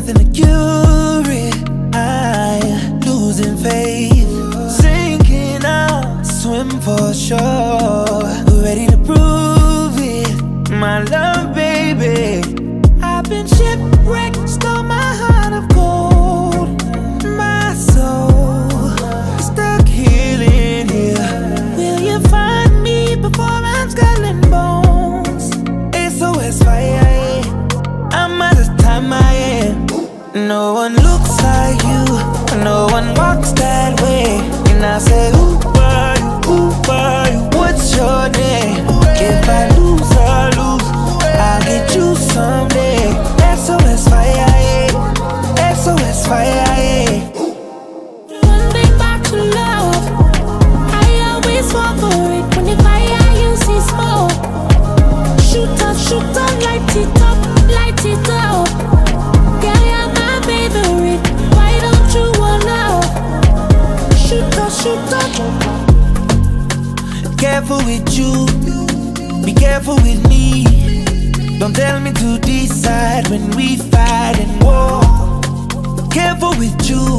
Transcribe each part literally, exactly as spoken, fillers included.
nothing to cure it. I losing faith, sinking out, swim for sure. Ready to prove it, my love, baby. I've been shipwrecked, stole my heart of gold, my soul stuck healing here. Will you find me before I'm skull and bones? S O S fire. I'm out of time, I am. No one looks like you, no one walks that way. And I say, who are you, who are you, what's your name? If I lose, I lose, I'll get you someday. S O S fire, S O S fire. One thing about your love, I always fall for it. When the fire you see smoke, shoot up, shoot up, light it up, light it up. Girl, you're my favorite. Why don't you wanna shoot up, shoot up? Careful with you, be careful with me. Don't tell me to decide when we fight and war. Careful with you,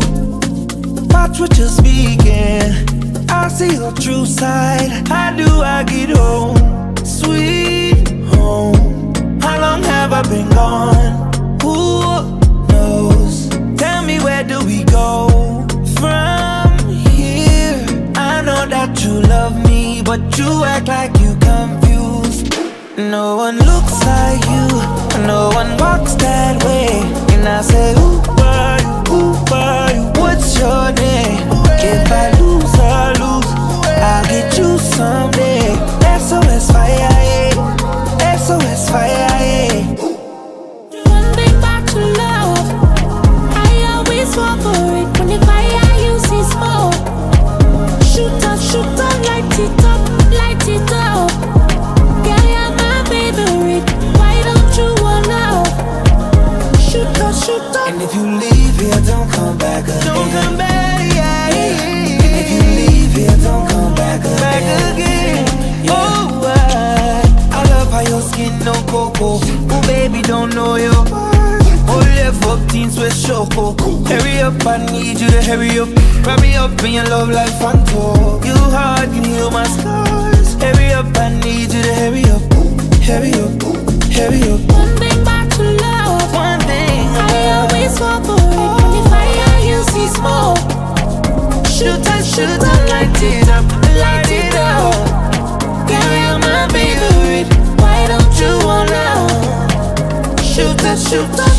watch what you're speaking. I see your true side. How do I get home, sweet home? How long have I been gone? Who knows? Tell me, where do we go from here? I know that you love me, but you act like you confused. No one looks like you, no one walks that way. And I say, who are you, who are you, what's your name? If I lose, I lose, I'll get you someday. S O S fire, S O S fire. One thing about your love, I always fall for it. When the fire you see smoke, shoot up, shoot up, light it up, light it up. Girl, you're my favorite. Why don't you wanna shoot up, shoot up? And if you leave here, don't come back again. Don't come back, yeah, yeah. And if you leave here, don't come back again. Back again. Yeah. Oh, I how your skin no cocoa. Oh baby, don't know you. Oh left up teens with choco. Hurry up, I need you to hurry up. Wrap me up in your love like Fanto. You hardly knew my scars. Hurry up, I need you to hurry up. Hurry up, hurry up. One thing about your love, one thing I always fall for it. When the fire you see smoke, shoot up, shoot up, light it up, light it up. Girl, you're my favorite. Why don't you wanna shoot up, shoot up?